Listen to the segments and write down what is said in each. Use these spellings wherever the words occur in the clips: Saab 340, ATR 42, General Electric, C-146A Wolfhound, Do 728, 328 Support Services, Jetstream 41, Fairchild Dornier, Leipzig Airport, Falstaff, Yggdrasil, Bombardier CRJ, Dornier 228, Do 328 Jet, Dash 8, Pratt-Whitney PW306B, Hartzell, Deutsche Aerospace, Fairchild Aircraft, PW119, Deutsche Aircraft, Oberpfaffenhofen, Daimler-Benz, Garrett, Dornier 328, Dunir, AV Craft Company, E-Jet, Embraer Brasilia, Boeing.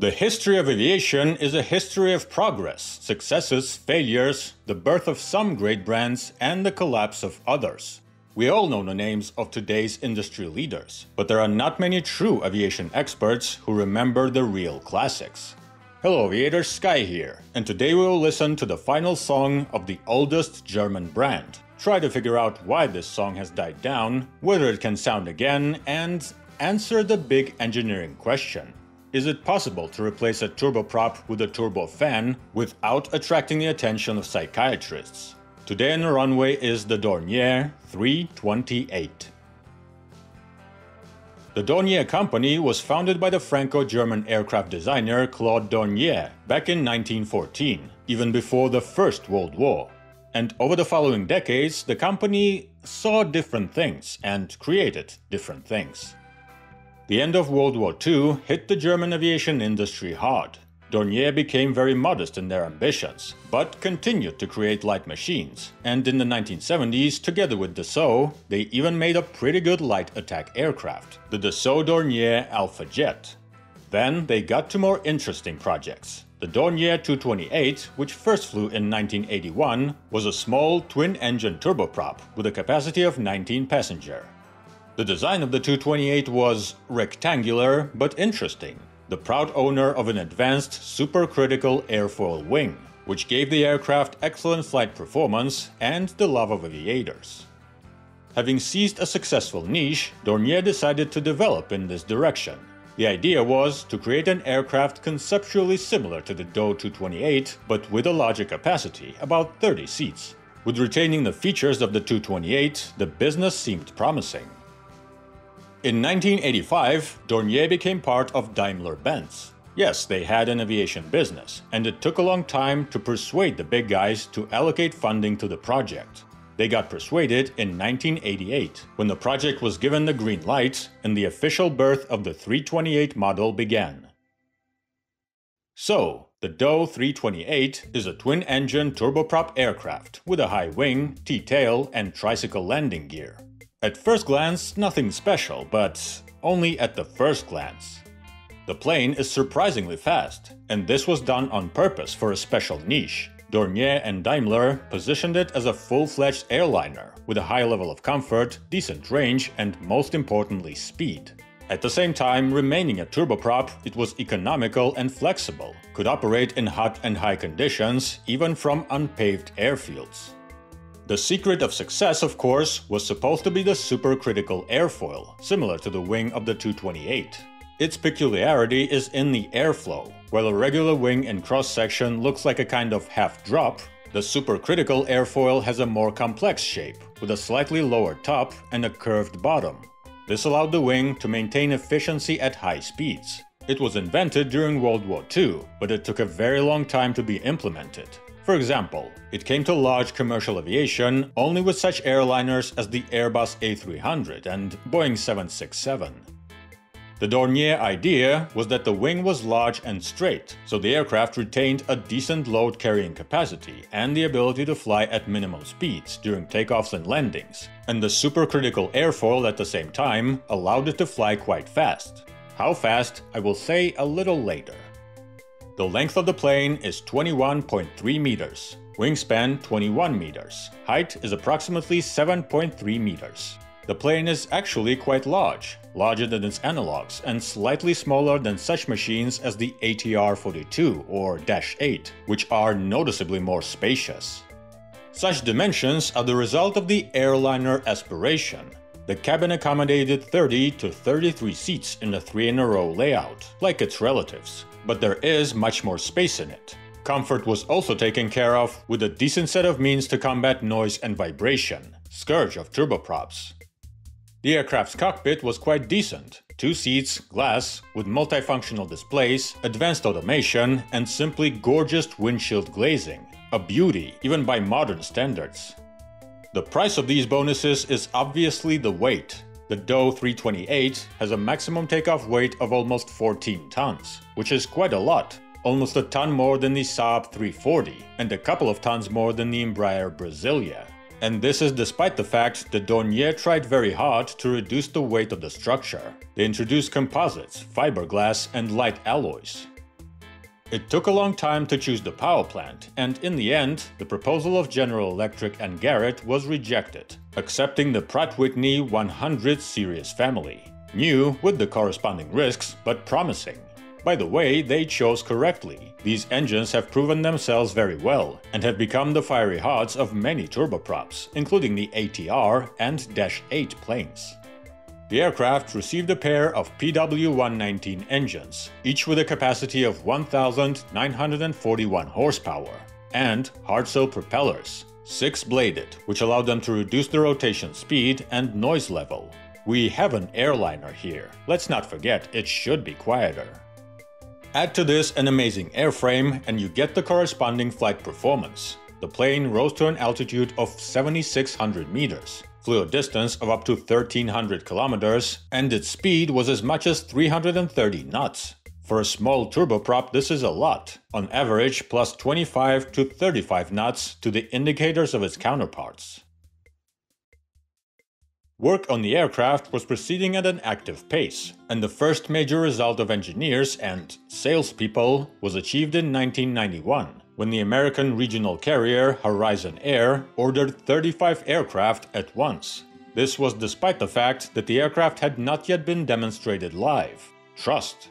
The history of aviation is a history of progress, successes, failures, the birth of some great brands, and the collapse of others. We all know the names of today's industry leaders, but there are not many true aviation experts who remember the real classics. Hello aviators, Sky here, and today we will listen to the final song of the oldest German brand, try to figure out why this song has died down, whether it can sound again, and answer the big engineering question. Is it possible to replace a turboprop with a turbofan without attracting the attention of psychiatrists? Today on the runway is the Dornier 328. The Dornier company was founded by the Franco-German aircraft designer Claude Dornier back in 1914, even before the First World War. And over the following decades, the company saw different things and created different things. The end of World War II hit the German aviation industry hard. Dornier became very modest in their ambitions, but continued to create light machines, and in the 1970s, together with Dassault, they even made a pretty good light attack aircraft, the Dassault Dornier Alpha Jet. Then they got to more interesting projects. The Dornier 228, which first flew in 1981, was a small twin-engine turboprop with a capacity of 19 passengers. The design of the 228 was rectangular but interesting, the proud owner of an advanced supercritical airfoil wing, which gave the aircraft excellent flight performance and the love of aviators. Having seized a successful niche, Dornier decided to develop in this direction. The idea was to create an aircraft conceptually similar to the Do 228, but with a larger capacity, about 30 seats. With retaining the features of the 228, the business seemed promising. In 1985, Dornier became part of Daimler-Benz. Yes, they had an aviation business, and it took a long time to persuade the big guys to allocate funding to the project. They got persuaded in 1988, when the project was given the green light and the official birth of the 328 model began. So, the Do 328 is a twin-engine turboprop aircraft with a high wing, T-tail, and tricycle landing gear. At first glance, nothing special, but only at the first glance. The plane is surprisingly fast, and this was done on purpose for a special niche. Dornier and Daimler positioned it as a full-fledged airliner, with a high level of comfort, decent range, and most importantly, speed. At the same time, remaining a turboprop, it was economical and flexible, could operate in hot and high conditions, even from unpaved airfields. The secret of success, of course, was supposed to be the supercritical airfoil, similar to the wing of the 228. Its peculiarity is in the airflow. While a regular wing in cross-section looks like a kind of half-drop, the supercritical airfoil has a more complex shape, with a slightly lower top and a curved bottom. This allowed the wing to maintain efficiency at high speeds. It was invented during World War II, but it took a very long time to be implemented. For example, it came to large commercial aviation only with such airliners as the Airbus A300 and Boeing 767. The Dornier idea was that the wing was large and straight, so the aircraft retained a decent load-carrying capacity and the ability to fly at minimum speeds during takeoffs and landings, and the supercritical airfoil at the same time allowed it to fly quite fast. How fast, I will say a little later. The length of the plane is 21.3 meters, wingspan 21 meters, height is approximately 7.3 meters. The plane is actually quite large, larger than its analogs and slightly smaller than such machines as the ATR 42 or Dash 8, which are noticeably more spacious. Such dimensions are the result of the airliner aspiration. The cabin accommodated 30 to 33 seats in a three-in-a-row layout, like its relatives. But there is much more space in it. Comfort was also taken care of with a decent set of means to combat noise and vibration, scourge of turboprops. The aircraft's cockpit was quite decent, 2 seats, glass, with multifunctional displays, advanced automation, and simply gorgeous windshield glazing, a beauty even by modern standards. The price of these bonuses is obviously the weight. The Do 328 has a maximum takeoff weight of almost 14 tons, which is quite a lot, almost a ton more than the Saab 340 and a couple of tons more than the Embraer Brasilia. And this is despite the fact that Dornier tried very hard to reduce the weight of the structure. They introduced composites, fiberglass, and light alloys. It took a long time to choose the power plant, and in the end, the proposal of General Electric and Garrett was rejected, accepting the Pratt-Whitney 100 series family. New with the corresponding risks, but promising. By the way, they chose correctly. These engines have proven themselves very well, and have become the fiery hearts of many turboprops, including the ATR and Dash 8 planes. The aircraft received a pair of PW119 engines, each with a capacity of 1,941 horsepower, and Hartzell propellers, 6-bladed, which allowed them to reduce the rotation speed and noise level. We have an airliner here, let's not forget it should be quieter. Add to this an amazing airframe and you get the corresponding flight performance. The plane rose to an altitude of 7,600 meters, flew a distance of up to 1,300 kilometers, and its speed was as much as 330 knots. For a small turboprop this is a lot, on average plus 25 to 35 knots to the indicators of its counterparts. Work on the aircraft was proceeding at an active pace, and the first major result of engineers and salespeople was achieved in 1991, when the American regional carrier Horizon Air ordered 35 aircraft at once. This was despite the fact that the aircraft had not yet been demonstrated live. Trust.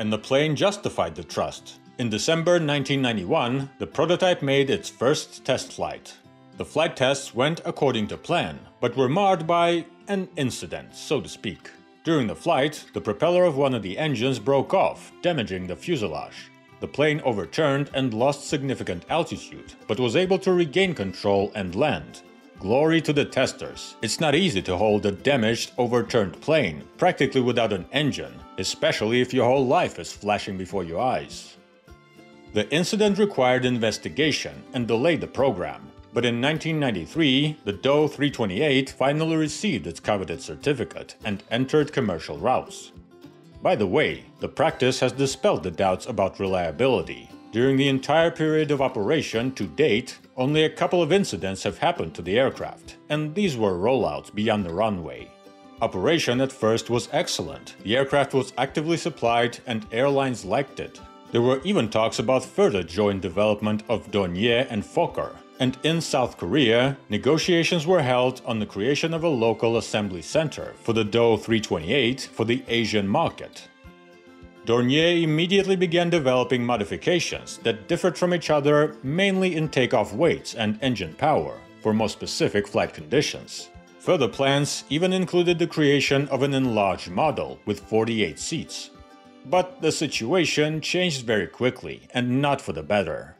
And the plane justified the trust. In December 1991, the prototype made its first test flight. The flight tests went according to plan, but were marred by an incident, so to speak. During the flight, the propeller of one of the engines broke off, damaging the fuselage. The plane overturned and lost significant altitude, but was able to regain control and land. Glory to the testers. It's not easy to hold a damaged, overturned plane, practically without an engine, especially if your whole life is flashing before your eyes. The incident required investigation and delayed the program. But in 1993, the Do 328 finally received its coveted certificate and entered commercial routes. By the way, the practice has dispelled the doubts about reliability. During the entire period of operation to date, only a couple of incidents have happened to the aircraft, and these were rollouts beyond the runway. Operation at first was excellent, the aircraft was actively supplied and airlines liked it. There were even talks about further joint development of Dornier and Fokker. And in South Korea, negotiations were held on the creation of a local assembly center for the Do 328 for the Asian market. Dornier immediately began developing modifications that differed from each other mainly in takeoff weights and engine power for more specific flight conditions. Further plans even included the creation of an enlarged model with 48 seats. But the situation changed very quickly and not for the better.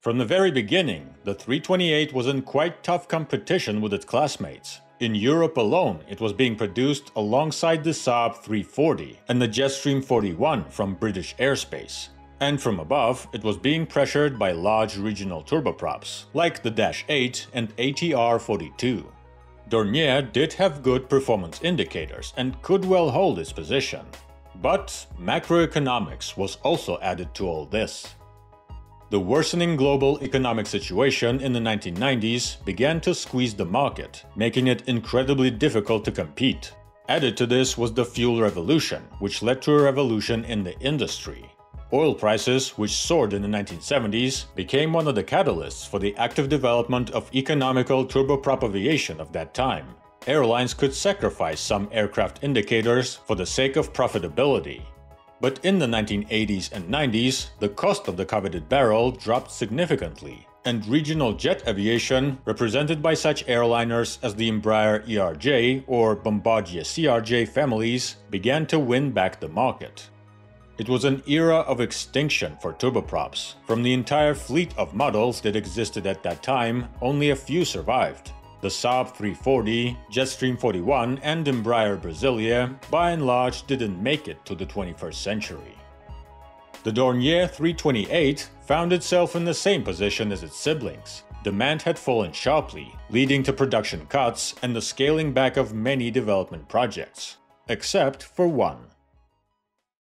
From the very beginning, the 328 was in quite tough competition with its classmates. In Europe alone, it was being produced alongside the Saab 340 and the Jetstream 41 from British Aerospace. And from above, it was being pressured by large regional turboprops, like the Dash 8 and ATR 42. Dornier did have good performance indicators and could well hold its position. But macroeconomics was also added to all this. The worsening global economic situation in the 1990s began to squeeze the market, making it incredibly difficult to compete. Added to this was the fuel revolution, which led to a revolution in the industry. Oil prices, which soared in the 1970s, became one of the catalysts for the active development of economical turboprop aviation of that time. Airlines could sacrifice some aircraft indicators for the sake of profitability. But in the 1980s and 90s, the cost of the coveted barrel dropped significantly, and regional jet aviation, represented by such airliners as the Embraer ERJ or Bombardier CRJ families, began to win back the market. It was an era of extinction for turboprops. From the entire fleet of models that existed at that time, only a few survived. The Saab 340, Jetstream 41 and Embraer Brasilia by and large didn't make it to the 21st century. The Dornier 328 found itself in the same position as its siblings. Demand had fallen sharply, leading to production cuts and the scaling back of many development projects, except for one.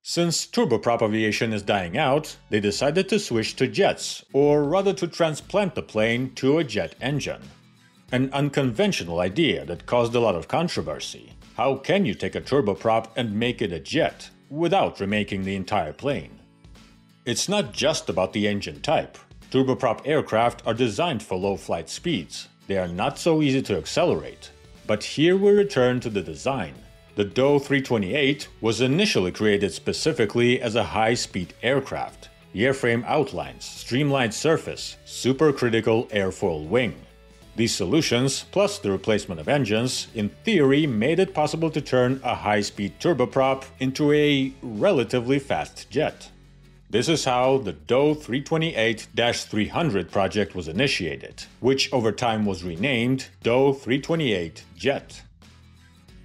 Since turboprop aviation is dying out, they decided to switch to jets, or rather to transplant the plane to a jet engine. An unconventional idea that caused a lot of controversy. How can you take a turboprop and make it a jet without remaking the entire plane? It's not just about the engine type. Turboprop aircraft are designed for low flight speeds. They are not so easy to accelerate. But here we return to the design. The Do 328 was initially created specifically as a high-speed aircraft. The airframe outlines, streamlined surface, supercritical airfoil wing. These solutions, plus the replacement of engines, in theory made it possible to turn a high-speed turboprop into a relatively fast jet. This is how the Do 328-300 project was initiated, which over time was renamed Do 328 Jet.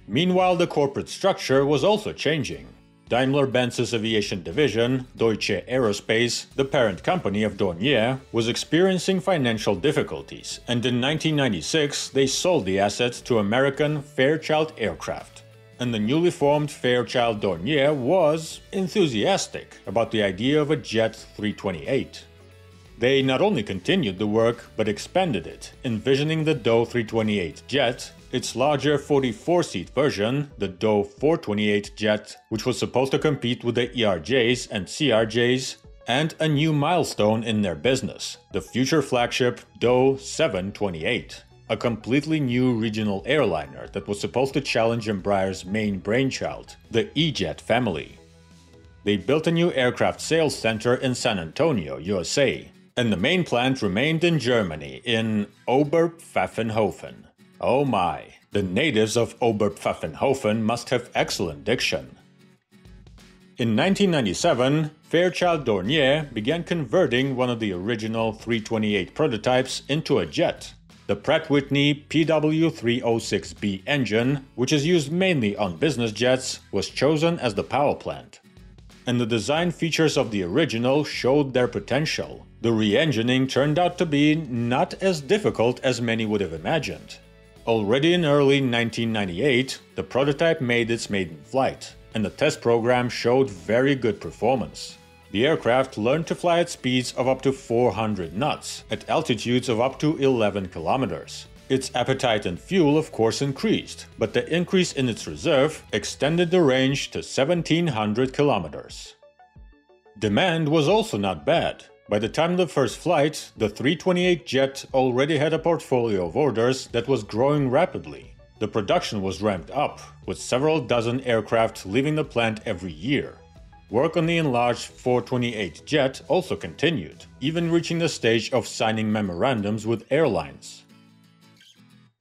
Meanwhile, the corporate structure was also changing. Daimler-Benz's aviation division, Deutsche Aerospace, the parent company of Dornier, was experiencing financial difficulties, and in 1996 they sold the assets to American Fairchild Aircraft. And the newly formed Fairchild Dornier was enthusiastic about the idea of a Jet 328. They not only continued the work, but expanded it, envisioning the Do 328 Jet, its larger 44-seat version, the Do 428 jet, which was supposed to compete with the ERJs and CRJs, and a new milestone in their business, the future flagship Do 728, a completely new regional airliner that was supposed to challenge Embraer's main brainchild, the E-Jet family. They built a new aircraft sales center in San Antonio, USA, and the main plant remained in Germany, in Oberpfaffenhofen. Oh my, the natives of Oberpfaffenhofen must have excellent diction. In 1997, Fairchild Dornier began converting one of the original 328 prototypes into a jet, the Pratt-Whitney PW306B engine, which is used mainly on business jets, was chosen as the power plant. And the design features of the original showed their potential. The re-engineering turned out to be not as difficult as many would have imagined. Already in early 1998, the prototype made its maiden flight, and the test program showed very good performance. The aircraft learned to fly at speeds of up to 400 knots, at altitudes of up to 11 kilometers. Its appetite and fuel, of course, increased, but the increase in its reserve extended the range to 1,700 kilometers. Demand was also not bad. By the time of the first flight, the 328 Jet already had a portfolio of orders that was growing rapidly. The production was ramped up, with several dozen aircraft leaving the plant every year. Work on the enlarged 428 Jet also continued, even reaching the stage of signing memorandums with airlines.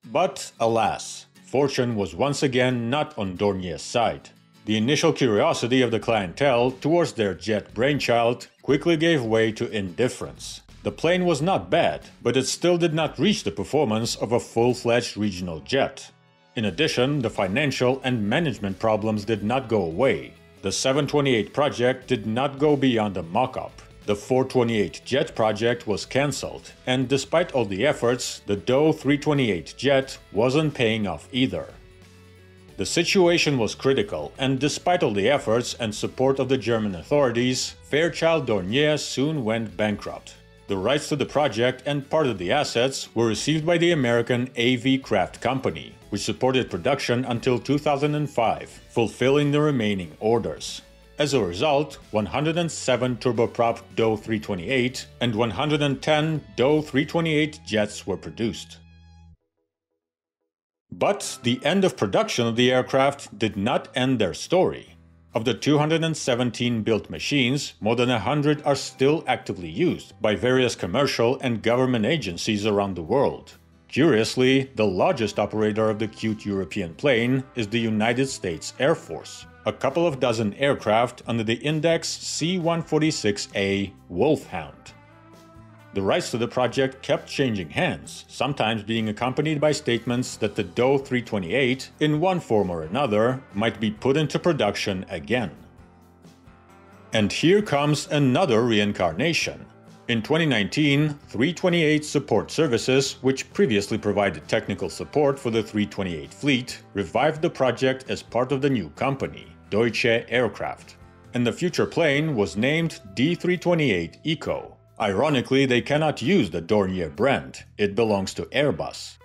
But alas, fortune was once again not on Dornier's side. The initial curiosity of the clientele towards their jet brainchild quickly gave way to indifference. The plane was not bad, but it still did not reach the performance of a full-fledged regional jet. In addition, the financial and management problems did not go away. The 728 project did not go beyond a mock-up. The 428 jet project was cancelled, and despite all the efforts, the Do 328 jet wasn't paying off either. The situation was critical, and despite all the efforts and support of the German authorities, Fairchild Dornier soon went bankrupt. The rights to the project and part of the assets were received by the American AV Craft Company, which supported production until 2005, fulfilling the remaining orders. As a result, 107 turboprop Do 328 and 110 Do 328 jets were produced. But the end of production of the aircraft did not end their story. Of the 217 built machines, more than 100 are still actively used by various commercial and government agencies around the world. Curiously, the largest operator of the cute European plane is the United States Air Force, a couple of dozen aircraft under the index C-146A Wolfhound. The rights to the project kept changing hands, sometimes being accompanied by statements that the Do 328, in one form or another, might be put into production again. And here comes another reincarnation. In 2019, 328 Support Services, which previously provided technical support for the 328 fleet, revived the project as part of the new company, Deutsche Aircraft, and the future plane was named D 328 Eco. Ironically, they cannot use the Dornier brand, it belongs to Airbus.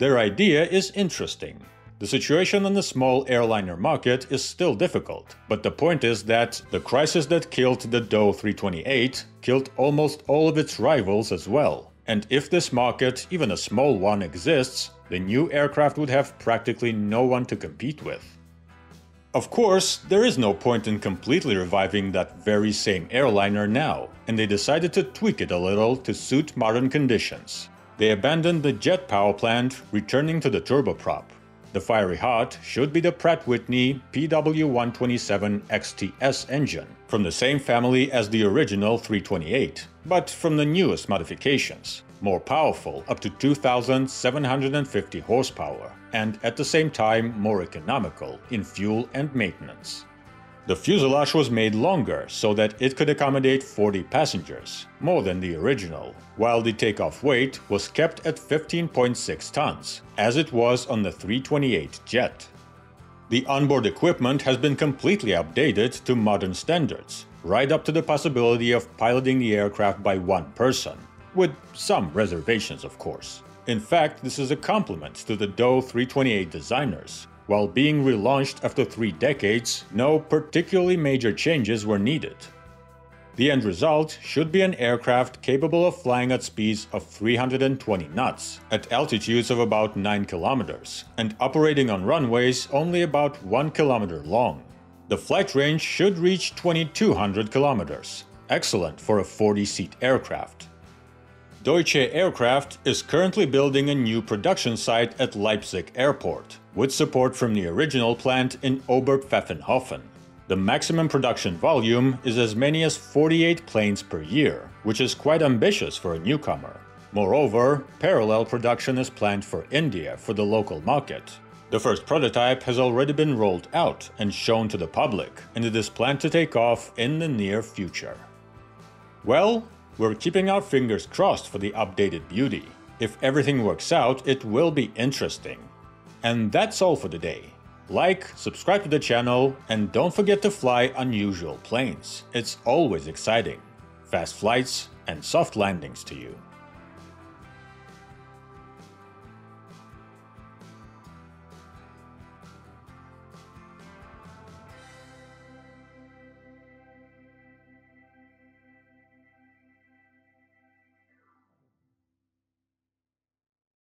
Their idea is interesting. The situation in the small airliner market is still difficult, but the point is that the crisis that killed the Do 328 killed almost all of its rivals as well. And if this market, even a small one, exists, the new aircraft would have practically no one to compete with. Of course, there is no point in completely reviving that very same airliner now, and they decided to tweak it a little to suit modern conditions. They abandoned the jet power plant, returning to the turboprop. The fiery hot should be the Pratt-Whitney PW127 XTS engine, from the same family as the original 328, but from the newest modifications, more powerful, up to 2,750 horsepower, and at the same time more economical in fuel and maintenance. The fuselage was made longer so that it could accommodate 40 passengers, more than the original, while the takeoff weight was kept at 15.6 tons, as it was on the 328 jet. The onboard equipment has been completely updated to modern standards, right up to the possibility of piloting the aircraft by one person, with some reservations, of course. In fact, this is a compliment to the Do 328 designers. While being relaunched after 3 decades, no particularly major changes were needed. The end result should be an aircraft capable of flying at speeds of 320 knots, at altitudes of about 9 kilometers, and operating on runways only about 1 kilometer long. The flight range should reach 2,200 kilometers, excellent for a 40-seat aircraft. Deutsche Aircraft is currently building a new production site at Leipzig Airport, with support from the original plant in Oberpfaffenhofen. The maximum production volume is as many as 48 planes per year, which is quite ambitious for a newcomer. Moreover, parallel production is planned for India for the local market. The first prototype has already been rolled out and shown to the public, and it is planned to take off in the near future. Well, we're keeping our fingers crossed for the updated beauty. If everything works out, it will be interesting. And that's all for today. Like, subscribe to the channel, and don't forget to fly unusual planes. It's always exciting. Fast flights and soft landings to you.